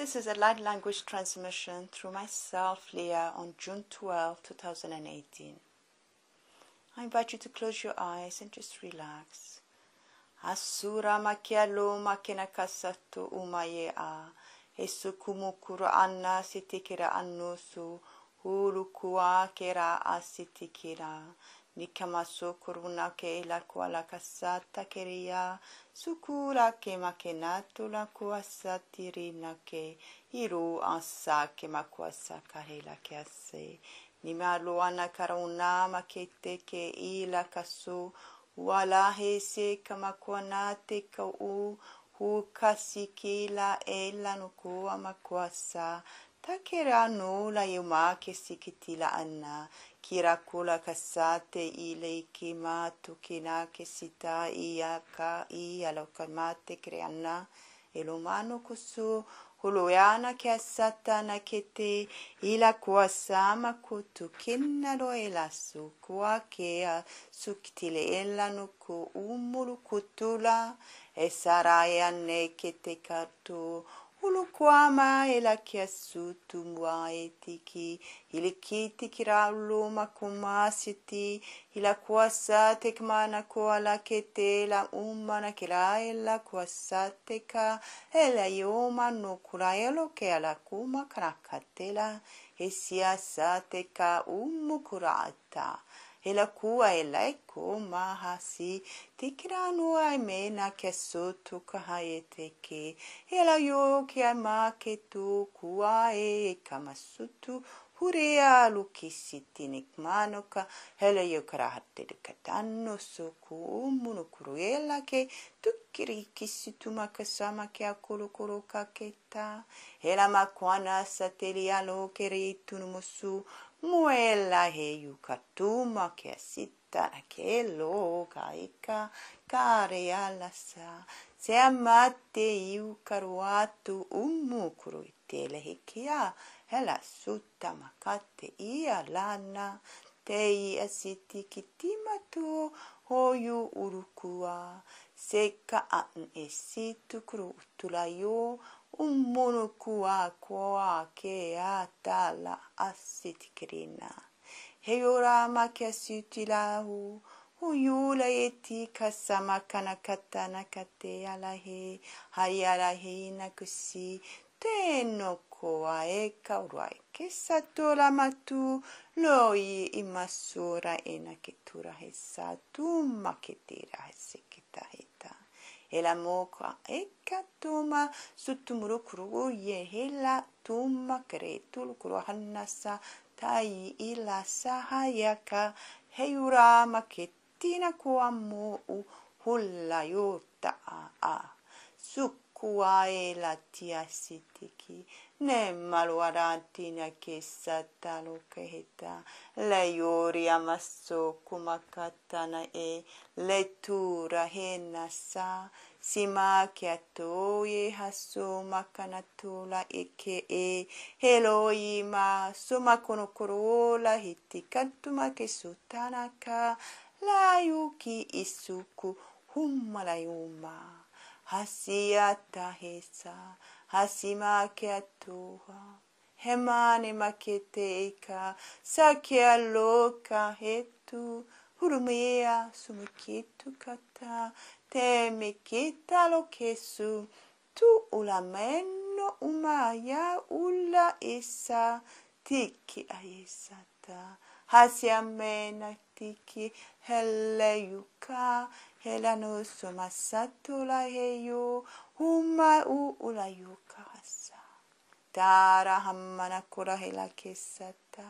This is a light language transmission through myself, Lia, on June 12, 2018. I invite you to close your eyes and just relax. Asura makialo makenakasato umaye a esukumukuru anna sitikira annusu ulukua kera asitikira nikamaso kuruna ke la kuala kasata keria sukura ke makenato la kuasatirina ke iru ansa ke makuasa karela ke ase nimalo anakaruna makete ke ila kasu wala hese kamakonate ka u hukasikila ela nukua makuasa takera nula yuma che sikitila anna kirakula kasate ile ikimatu kina che sita iaka ialokamate kreanna elumano kusu huluana che satana che te ila kuasama kutu kinalo elasu kwa che suktile elanu ku umulu kutula e sarayanne che te kartu Uluquama e la chiasu tumua etiki, il kiti kirallo macumasiti, il quasate kmana koala kete la umana kila e la quasateca, e la ioma no curaelo che alla kuma cracatela, e sia sateca umucurata. E la cua e la ecco mahasi ti kiranu aimena che sotto cahaete che e la io che ama che tu cua e kamasutu hurea lukisiti nikmanoka e la io karahate de katanno soku umuno kuruela che tu kirikisitu makasama che akolokoro kaketa e la makwana satelialo keritunumusu Muella he yukatuma che sitta che lo caica care alla sa se amate yukaruatu umukuru itele hekia ela sutta makate ia lana tei asiti kitimatu hoyu urukua seka an esitu krutulayo Un monocua qua che ha tala assiticrina. E ora ma che assitilahu, uyula eti kasama kanakatana kate alahe, hayalahe nakusi, tenno qua e kaurai, che satola matu, loi imasura e naketura hessa, tu maketira hessekita heta. E la moca e catoma sottumuro cruo ye e la tumma cretul cruhannassa tai illa sahayaka heura macchettina quammo hulla yurta a succua e la tia sitiki ne maluarantina che satalo cheta la iori amasso kumakatana e lettura henassa sima che atoye hasso makanatola e che e eloi ma soma konokorola hittikantuma che sutanaka la yuki isuku hummalayuma hasiata hesa Hasima che attua, hemane macheteca, sa che alloca e tu, urumea sumukitu kata, teme kita lo che su, tu ulamenno umaya ulla essa, tiki aesata, hasiamena tiki, hele yuka, hela no somasato la heyo, Uma u ulayukasa, tara hammana kura hela kesata,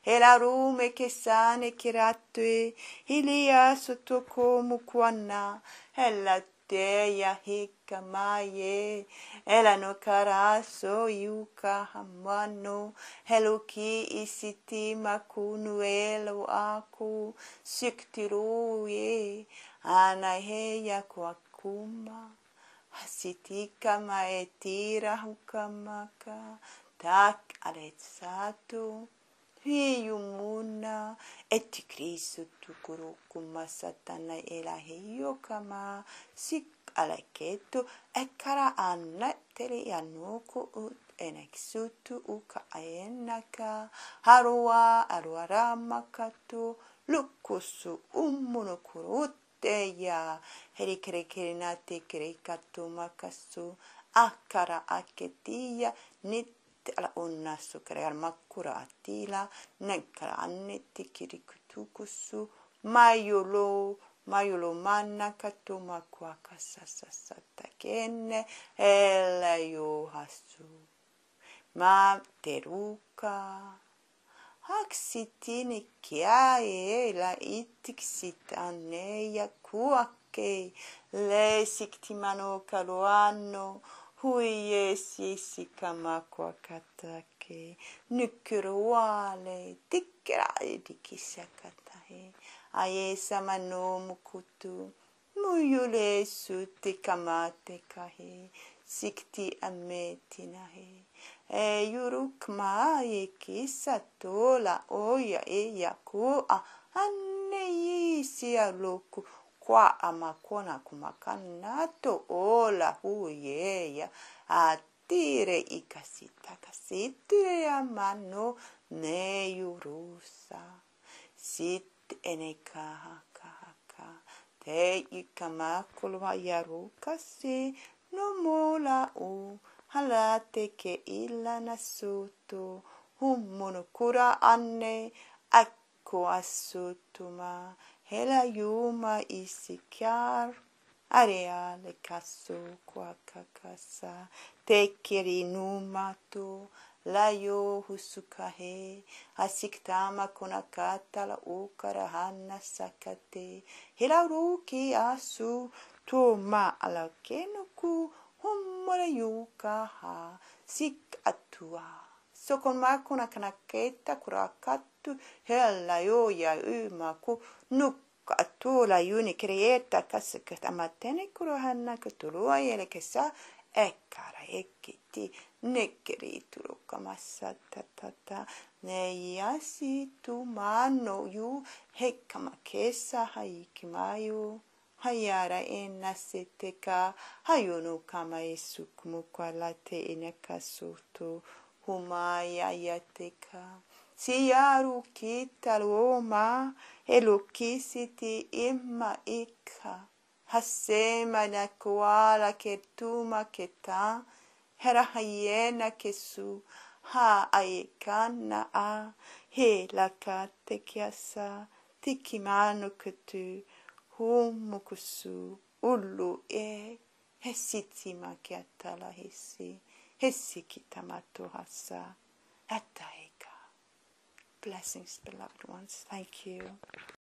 hela rume kesane kiratue, hilia sotoko mukwana, hela teya hikamaye, hela no karaso yuka hammano, heluki isiti makunu elo aku, siktiruye, anaheya kwakuma. Hasitika maetira hukamaka tak alezzato hiyumuna etikrisu tukurukuma satana elahiyo kama sik alekettu ekkara anne teli annuku ut eneksutu uka ayenaka harua aruaramakatu lukusu ummunukuruteya herikerekerinate kerekatu makasu akkara aketiya nit alla onna su crear makuratila nekara annetti kirikutukusu maiolo maiolo manna katuma kwa kasasasatta kenne elayo hasu ma teruka haksitini kia e la itiksitane yakuake le siktimano kaloano Huie si kamakwa katake, nukuruale, tikrae di kisakatahe, aye samano mukutu, muyule su tikamate kahe, sikti ametinahe, e yurukma e kisatola oya e yakua, anne si aloku. Qua amakona kumakanato ola huyeya attire ikasita kasitire amano neyurusa sit enekahakahaka te ikamakulwa yarukasi nomola u halate ke ilanasutu hummonokura anne akko assutuma Hela yuma isikyar areale kasu kwa kakasa tekeri numato layo husukahe asiktama konakata la ukara hanna sakate hela ruki asu toma ala kenuku humore yukaha sik atua sokonma konakanaketa kurakata Hella joja ymaku nukka tuola juni kreeta kasket amatene kurohanna kutulua jelkesa ekkara ekkiti nekri tulukkamassa tatata neiasi tumano ju hekkamakessa haikimayu hayara ennaseteka hayunukama esukmukalate enekasutu humayayateka Siyaru kita luoma elukisiti imma ikha hasema na kuala ketuma keta herahayena kesu ha aikana a he lakate kiasa tikimano ketu humukusu ullu e hesitima kiatala hesi hesikitamato hasa atai Blessings, beloved ones. Thank you.